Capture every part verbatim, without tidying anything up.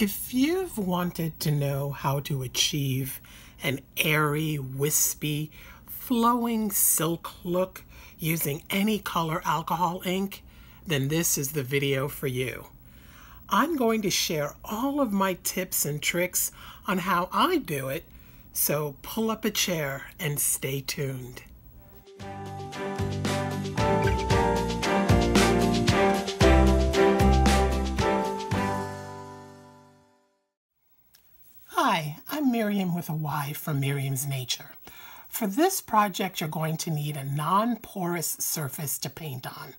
If you've wanted to know how to achieve an airy, wispy, flowing silk look using any color alcohol ink, then this is the video for you. I'm going to share all of my tips and tricks on how I do it, so pull up a chair and stay tuned. Hi, I'm Myriam with a Y from Myriam's Nature. For this project, you're going to need a non-porous surface to paint on,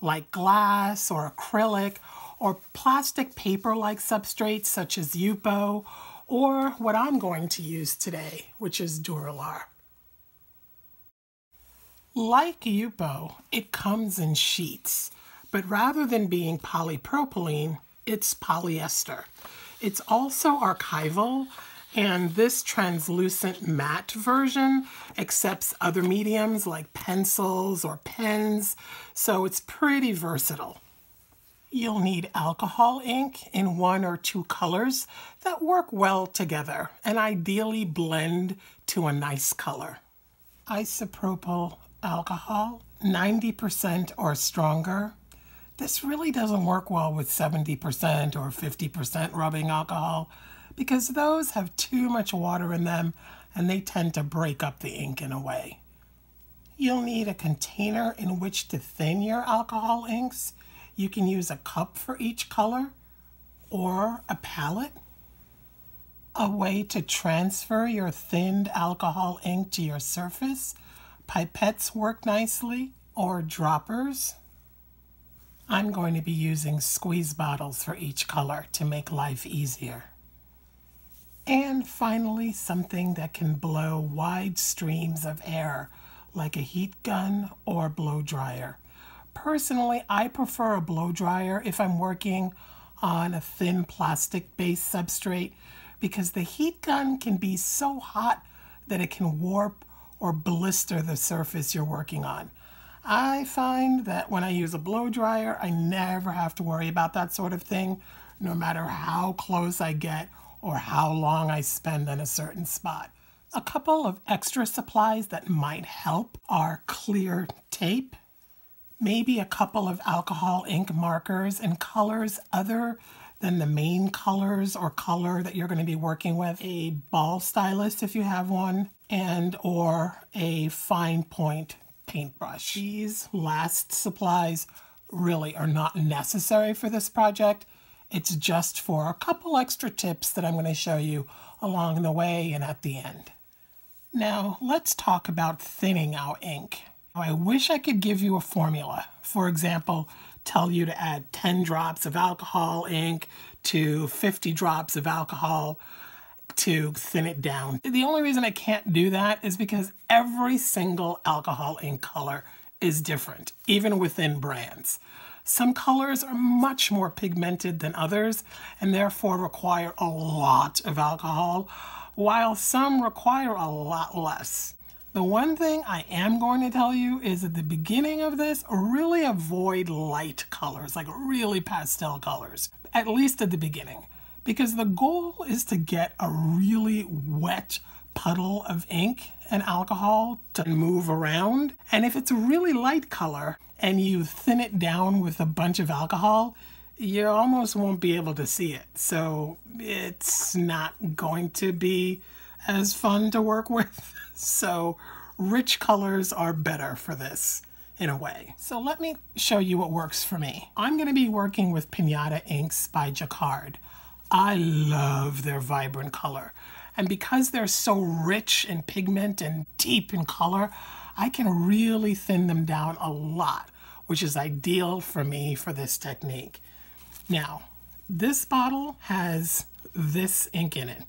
like glass or acrylic or plastic paper-like substrates such as Yupo or what I'm going to use today, which is Duralar. Like Yupo, it comes in sheets, but rather than being polypropylene, it's polyester. It's also archival, and this translucent matte version accepts other mediums like pencils or pens, so it's pretty versatile. You'll need alcohol ink in one or two colors that work well together and ideally blend to a nice color. Isopropyl alcohol, ninety percent or stronger. This really doesn't work well with seventy percent or fifty percent rubbing alcohol because those have too much water in them and they tend to break up the ink in a way. You'll need a container in which to thin your alcohol inks. You can use a cup for each color or a palette. A way to transfer your thinned alcohol ink to your surface. Pipettes work nicely, or droppers. I'm going to be using squeeze bottles for each color to make life easier. And finally, something that can blow wide streams of air, like a heat gun or blow dryer. Personally, I prefer a blow dryer if I'm working on a thin plastic-based substrate because the heat gun can be so hot that it can warp or blister the surface you're working on. I find that when I use a blow dryer, I never have to worry about that sort of thing, no matter how close I get or how long I spend on a certain spot. A couple of extra supplies that might help are clear tape, maybe a couple of alcohol ink markers in colors other than the main colors or color that you're going to be working with, a ball stylus if you have one, and or a fine point paintbrush. These last supplies really are not necessary for this project. It's just for a couple extra tips that I'm going to show you along the way and at the end. Now let's talk about thinning our ink. I wish I could give you a formula. For example, tell you to add ten drops of alcohol ink to fifty drops of alcohol to thin it down. The only reason I can't do that is because every single alcohol ink color is different, even within brands. Some colors are much more pigmented than others and therefore require a lot of alcohol, while some require a lot less. The one thing I am going to tell you is at the beginning of this, really avoid light colors, like really pastel colors, at least at the beginning. Because the goal is to get a really wet puddle of ink and alcohol to move around. And if it's a really light color and you thin it down with a bunch of alcohol, you almost won't be able to see it. So it's not going to be as fun to work with. So rich colors are better for this in a way. So let me show you what works for me. I'm going to be working with Piñata inks by Jacquard. I love their vibrant color, and because they're so rich in pigment and deep in color, I can really thin them down a lot, which is ideal for me for this technique. Now, this bottle has this ink in it.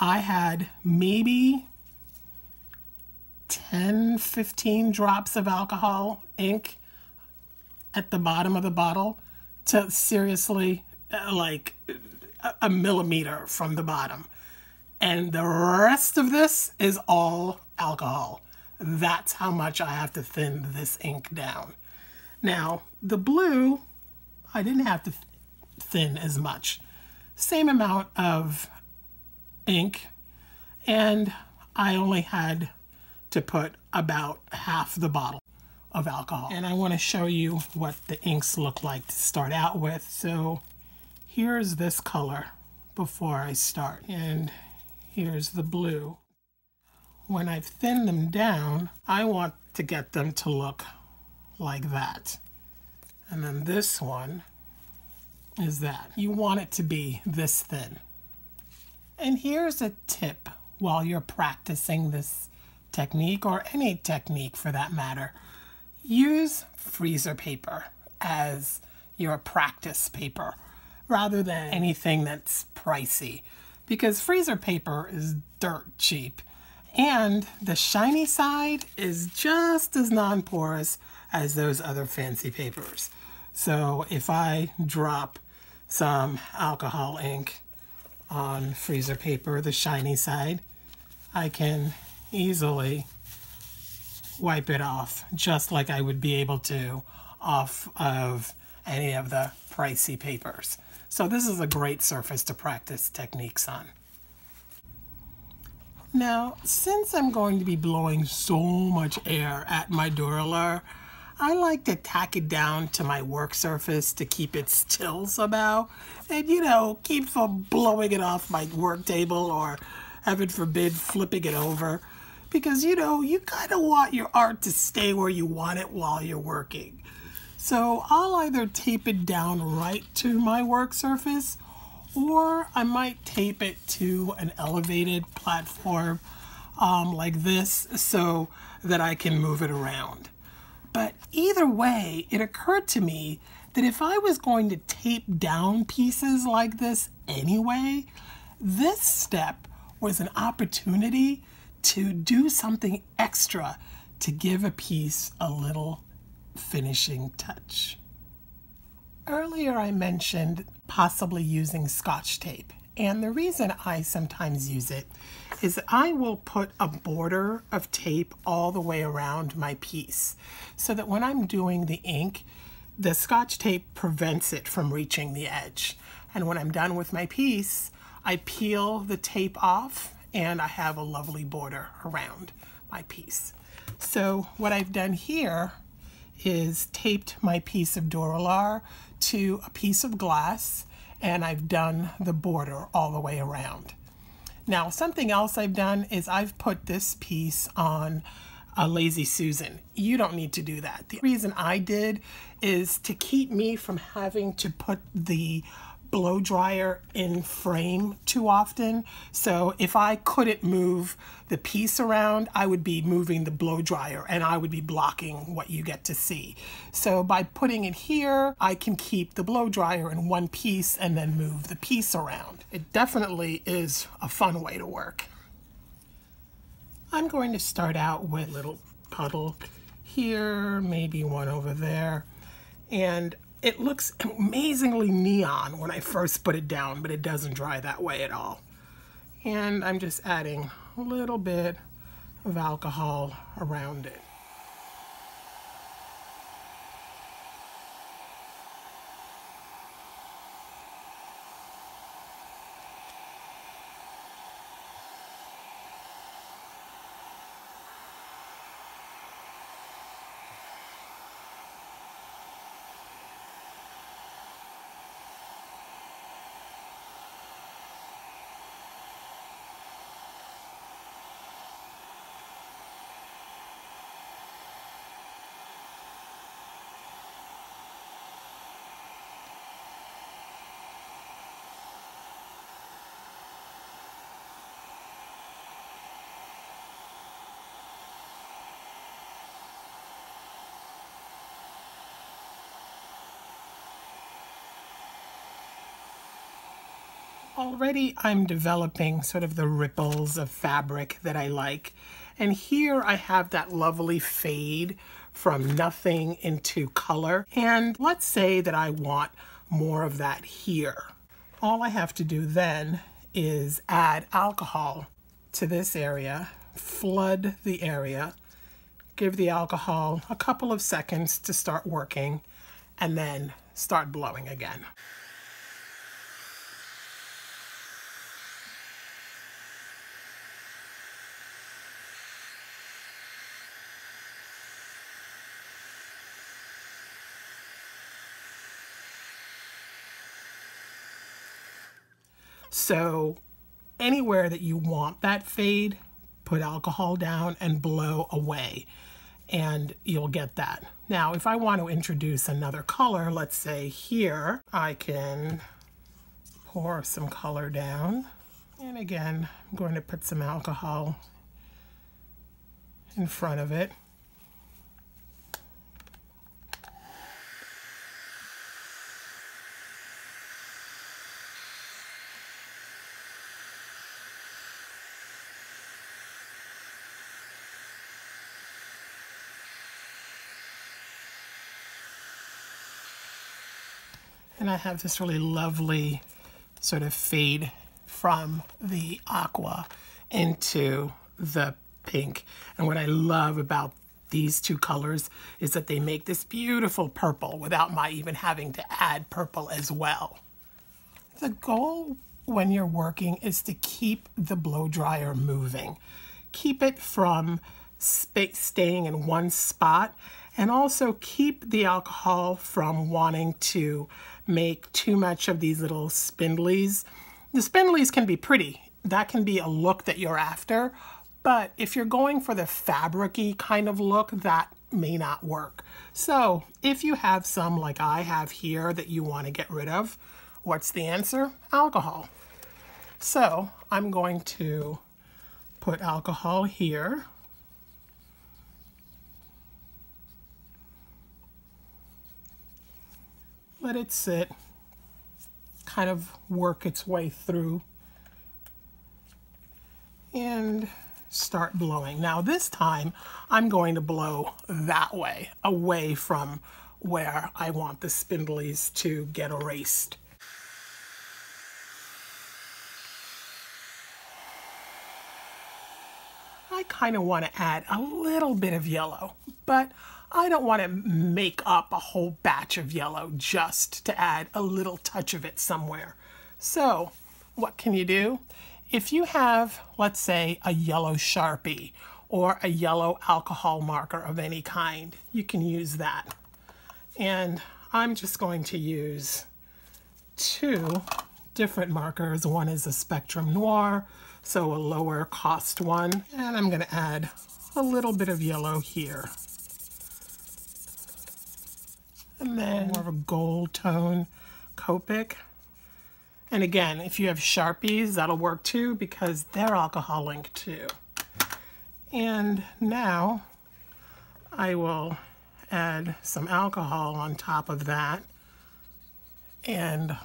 I had maybe ten, fifteen drops of alcohol ink at the bottom of the bottle to seriously like a millimeter from the bottom, and the rest of this is all alcohol. That's how much I have to thin this ink down. Now the blue I didn't have to thin as much, same amount of ink, and I only had to put about half the bottle of alcohol. And I want to show you what the inks look like to start out with. So here's this color before I start, and here's the blue. When I've thinned them down, I want to get them to look like that. And then this one is that. You want it to be this thin. And here's a tip while you're practicing this technique, or any technique for that matter. Use freezer paper as your practice paper rather than anything that's pricey, because freezer paper is dirt cheap. And the shiny side is just as non-porous as those other fancy papers. So if I drop some alcohol ink on freezer paper, the shiny side, I can easily wipe it off, just like I would be able to off of any of the pricey papers. So this is a great surface to practice techniques on. Now, since I'm going to be blowing so much air at my Duralar, I like to tack it down to my work surface to keep it still somehow, and, you know, keep from blowing it off my work table or, heaven forbid, flipping it over. Because, you know, you kind of want your art to stay where you want it while you're working. So I'll either tape it down right to my work surface, or I might tape it to an elevated platform um, like this so that I can move it around. But either way, it occurred to me that if I was going to tape down pieces like this anyway, this step was an opportunity to do something extra to give a piece a little finishing touch. Earlier I mentioned possibly using Scotch tape, and the reason I sometimes use it is I will put a border of tape all the way around my piece so that when I'm doing the ink, the Scotch tape prevents it from reaching the edge. And when I'm done with my piece, I peel the tape off and I have a lovely border around my piece. So what I've done here is taped my piece of Duralar to a piece of glass, and I've done the border all the way around. Now, something else I've done is I've put this piece on a Lazy Susan. You don't need to do that. The reason I did is to keep me from having to put the blow dryer in frame too often. So if I couldn't move the piece around, I would be moving the blow dryer and I would be blocking what you get to see. So by putting it here, I can keep the blow dryer in one piece and then move the piece around. It definitely is a fun way to work. I'm going to start out with a little puddle here, maybe one over there, and it looks amazingly neon when I first put it down, but it doesn't dry that way at all. And I'm just adding a little bit of alcohol around it. Already I'm developing sort of the ripples of fabric that I like. And here I have that lovely fade from nothing into color. And let's say that I want more of that here. All I have to do then is add alcohol to this area, flood the area, give the alcohol a couple of seconds to start working, and then start blowing again. So anywhere that you want that fade, put alcohol down and blow away, and you'll get that. Now, if I want to introduce another color, let's say here, I can pour some color down. And again, I'm going to put some alcohol in front of it. And I have this really lovely sort of fade from the aqua into the pink. And what I love about these two colors is that they make this beautiful purple without my even having to add purple as well. The goal when you're working is to keep the blow dryer moving. Keep it from staying in one spot, and also keep the alcohol from wanting to make too much of these little spindlies. The spindlies can be pretty. That can be a look that you're after, but if you're going for the fabric-y kind of look, that may not work. So if you have some like I have here that you want to get rid of, what's the answer? Alcohol. So I'm going to put alcohol here. Let it sit, kind of work its way through, and start blowing. Now this time I'm going to blow that way, away from where I want the spindlies to get erased. I kind of want to add a little bit of yellow, but I don't want to make up a whole batch of yellow just to add a little touch of it somewhere. So what can you do? If you have, let's say, a yellow Sharpie or a yellow alcohol marker of any kind, you can use that. And I'm just going to use two different markers. One is a Spectrum Noir, so a lower cost one. And I'm going to add a little bit of yellow here. And then more of a gold tone Copic. And again, if you have Sharpies, that'll work too, because they're alcohol ink too. And now I will add some alcohol on top of that and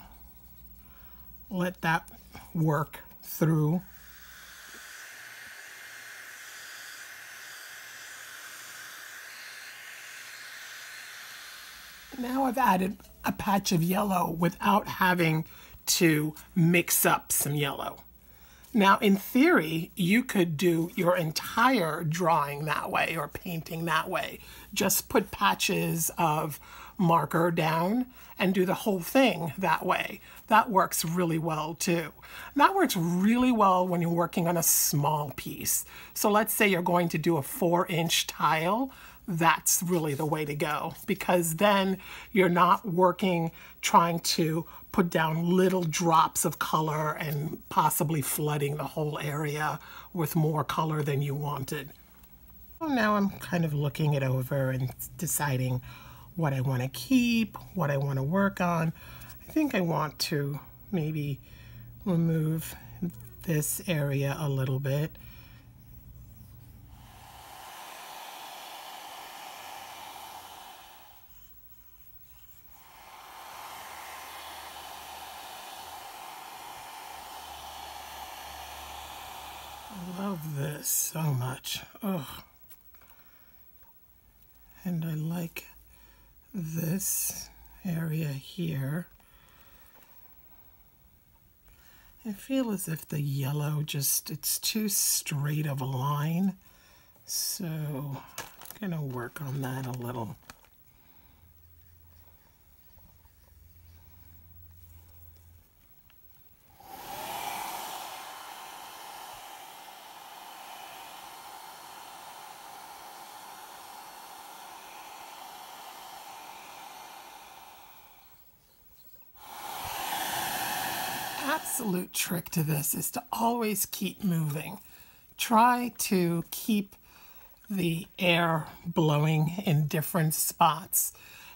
let that work through. Now I've added a patch of yellow without having to mix up some yellow. Now, in theory, you could do your entire drawing that way or painting that way. Just put patches of marker down and do the whole thing that way. That works really well too. And that works really well when you're working on a small piece. So let's say you're going to do a four inch tile. That's really the way to go, because then you're not working trying to put down little drops of color and possibly flooding the whole area with more color than you wanted. Well, now I'm kind of looking it over and deciding what I want to keep, what I want to work on. I think I want to maybe remove this area a little bit. I love this so much. Ugh. And I like this area here. I feel as if the yellow just, it's too straight of a line. So I'm gonna work on that a little. absolute trick to this is to always keep moving. Try to keep the air blowing in different spots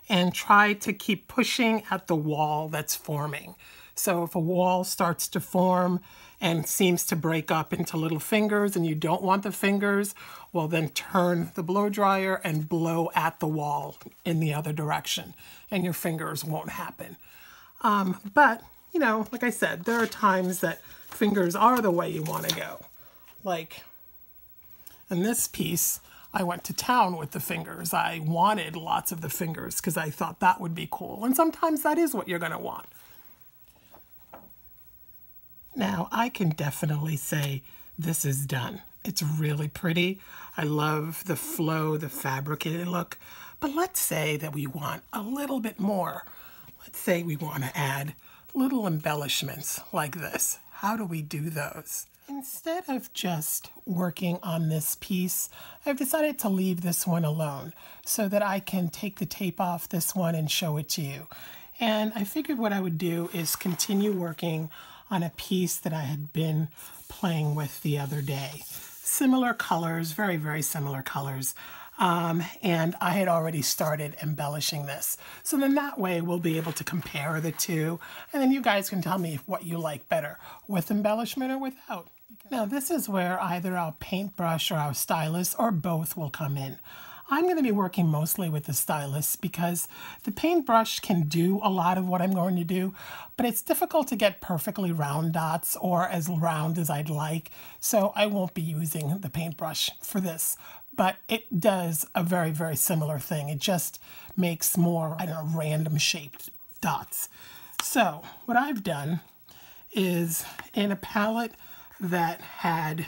and try to keep pushing at the wall that's forming. So if a wall starts to form and seems to break up into little fingers and you don't want the fingers, well then turn the blow dryer and blow at the wall in the other direction and your fingers won't happen. Um, but, you know, like I said, there are times that fingers are the way you want to go. Like in this piece, I went to town with the fingers. I wanted lots of the fingers because I thought that would be cool. And sometimes that is what you're going to want. Now, I can definitely say this is done. It's really pretty. I love the flow, the fabricated look. But let's say that we want a little bit more. Let's say we want to add little embellishments like this. How do we do those? Instead of just working on this piece, I've decided to leave this one alone so that I can take the tape off this one and show it to you. And I figured what I would do is continue working on a piece that I had been playing with the other day. Similar colors, very, very similar colors. Um, and I had already started embellishing this. So then that way we'll be able to compare the two. And then you guys can tell me what you like better, with embellishment or without. Now this is where either our paintbrush or our stylus or both will come in. I'm going to be working mostly with the stylus because the paintbrush can do a lot of what I'm going to do, but it's difficult to get perfectly round dots or as round as I'd like, so I won't be using the paintbrush for this. But it does a very, very similar thing. It just makes more, I don't know, random shaped dots. So what I've done is in a palette that had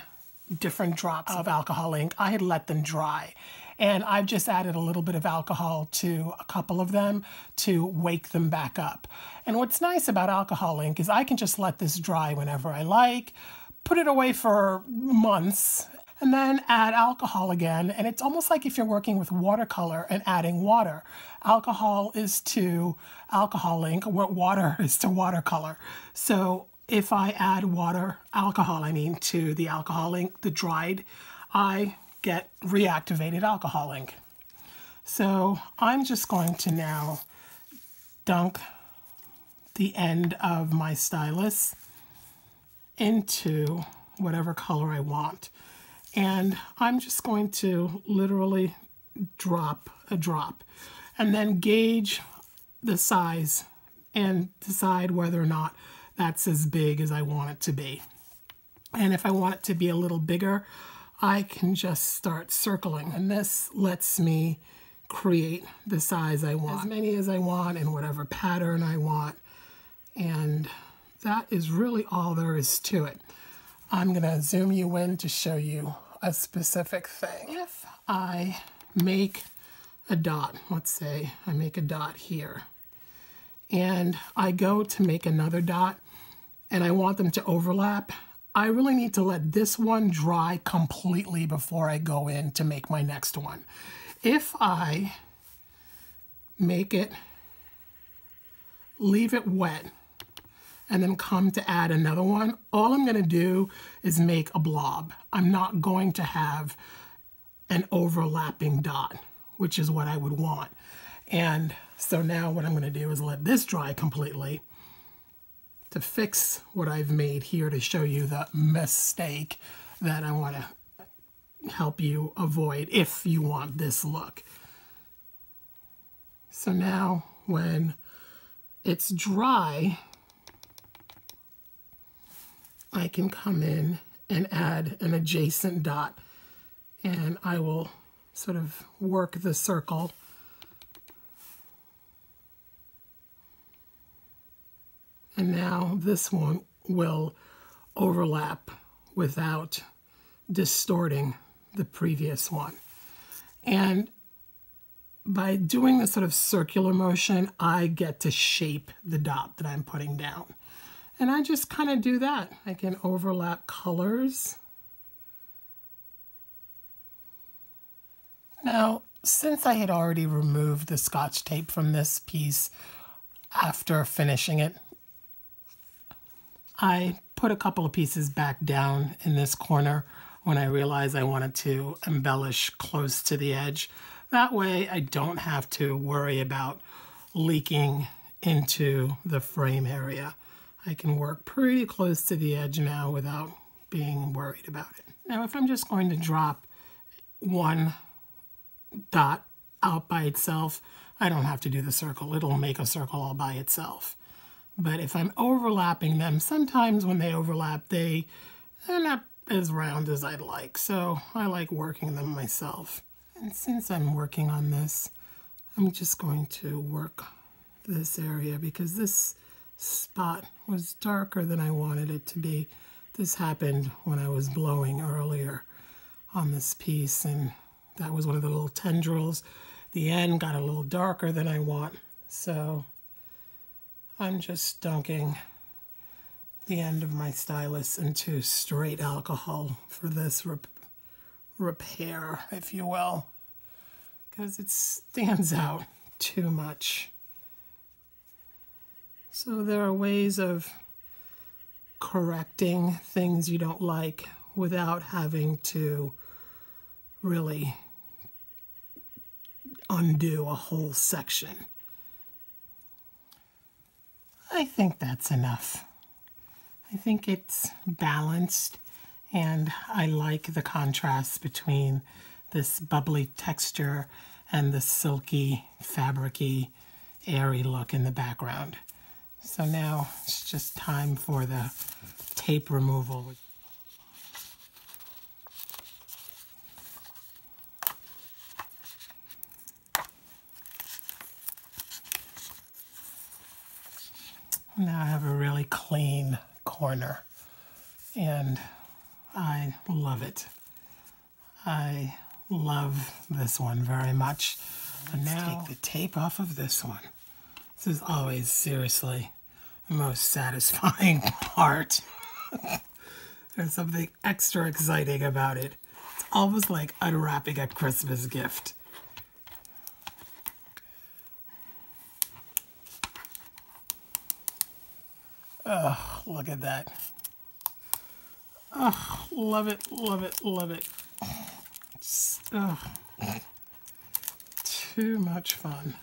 different drops of alcohol ink, I had let them dry. And I've just added a little bit of alcohol to a couple of them to wake them back up. And what's nice about alcohol ink is I can just let this dry whenever I like, put it away for months, and then add alcohol again. And it's almost like if you're working with watercolor and adding water. Alcohol is to alcohol ink what water is to watercolor. So if I add water, alcohol, I mean, to the alcohol ink, the dried, I get reactivated alcohol ink. So I'm just going to now dunk the end of my stylus into whatever color I want. And I'm just going to literally drop a drop and then gauge the size and decide whether or not that's as big as I want it to be. And if I want it to be a little bigger, I can just start circling, and this lets me create the size I want, as many as I want, and whatever pattern I want. And that is really all there is to it. I'm gonna zoom you in to show you a specific thing. If I make a dot, let's say I make a dot here, and I go to make another dot, and I want them to overlap, I really need to let this one dry completely before I go in to make my next one. If I make it, leave it wet, and then come to add another one, all I'm going to do is make a blob. I'm not going to have an overlapping dot, which is what I would want. And so now what I'm going to do is let this dry completely to fix what I've made here, to show you the mistake that I want to help you avoid if you want this look. So now when it's dry, I can come in and add an adjacent dot, and I will sort of work the circle . And now this one will overlap without distorting the previous one. And by doing this sort of circular motion, I get to shape the dot that I'm putting down. And I just kind of do that. I can overlap colors. Now, since I had already removed the Scotch tape from this piece after finishing it, I put a couple of pieces back down in this corner when I realized I wanted to embellish close to the edge. That way I don't have to worry about leaking into the frame area. I can work pretty close to the edge now without being worried about it. Now if I'm just going to drop one dot out by itself, I don't have to do the circle. It'll make a circle all by itself. But if I'm overlapping them, sometimes when they overlap, they are not as round as I'd like. So I like working them myself. And since I'm working on this, I'm just going to work this area because this spot was darker than I wanted it to be. This happened when I was blowing earlier on this piece, and that was one of the little tendrils. The end got a little darker than I want, so I'm just dunking the end of my stylus into straight alcohol for this rep repair, if you will, because it stands out too much. So there are ways of correcting things you don't like without having to really undo a whole section. I think that's enough. I think it's balanced, and I like the contrast between this bubbly texture and the silky, fabricy, airy look in the background. So now it's just time for the tape removal. Now I have a really clean corner, and I love it. I love this one very much. And now take the tape off of this one. This is always seriously the most satisfying part. There's something extra exciting about it. It's almost like unwrapping a Christmas gift. Oh, look at that. Oh, love it, love it, love it. Oh, too much fun.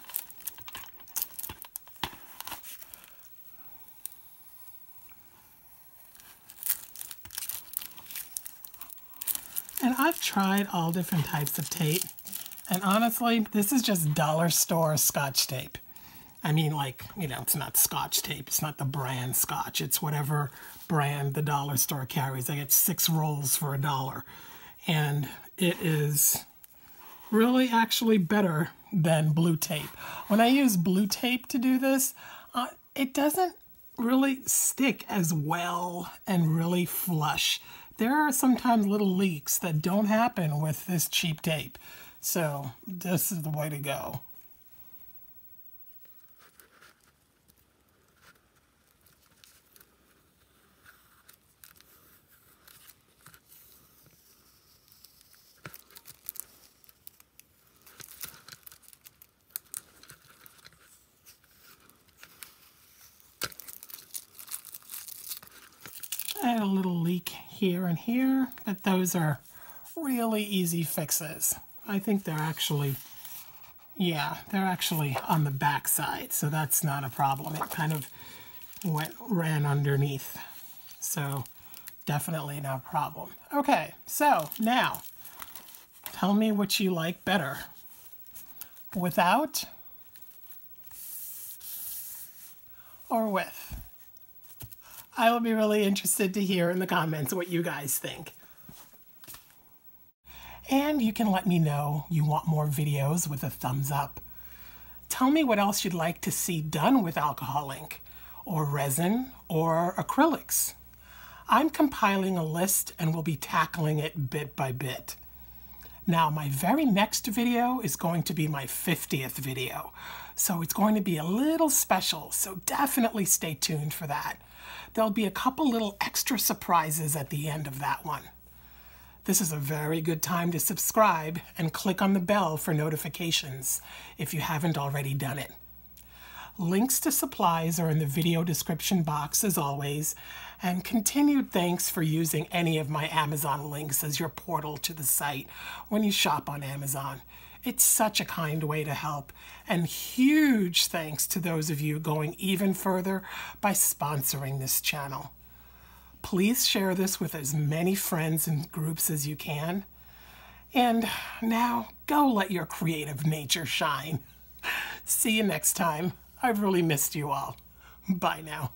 And I've tried all different types of tape, and honestly, this is just dollar store Scotch tape. I mean, like, you know, it's not Scotch tape. It's not the brand Scotch. It's whatever brand the dollar store carries. I get six rolls for a dollar. And it is really actually better than blue tape. When I use blue tape to do this, uh, it doesn't really stick as well and really flush. There are sometimes little leaks that don't happen with this cheap tape. So this is the way to go. I had a little leak here and here, but those are really easy fixes. I think they're actually, yeah, they're actually on the back side, so that's not a problem. It kind of went, ran underneath, so definitely no problem. Okay, so now tell me what you like better. Without or with? I will be really interested to hear in the comments what you guys think. And you can let me know you want more videos with a thumbs up. Tell me what else you'd like to see done with alcohol ink, or resin, or acrylics. I'm compiling a list and will be tackling it bit by bit. Now, my very next video is going to be my fiftieth video, so it's going to be a little special, so definitely stay tuned for that. There'll be a couple little extra surprises at the end of that one. This is a very good time to subscribe and click on the bell for notifications if you haven't already done it. Links to supplies are in the video description box as always, and continued thanks for using any of my Amazon links as your portal to the site when you shop on Amazon. It's such a kind way to help, and huge thanks to those of you going even further by sponsoring this channel. Please share this with as many friends and groups as you can. And now, go let your creative nature shine. See you next time. I've really missed you all. Bye now.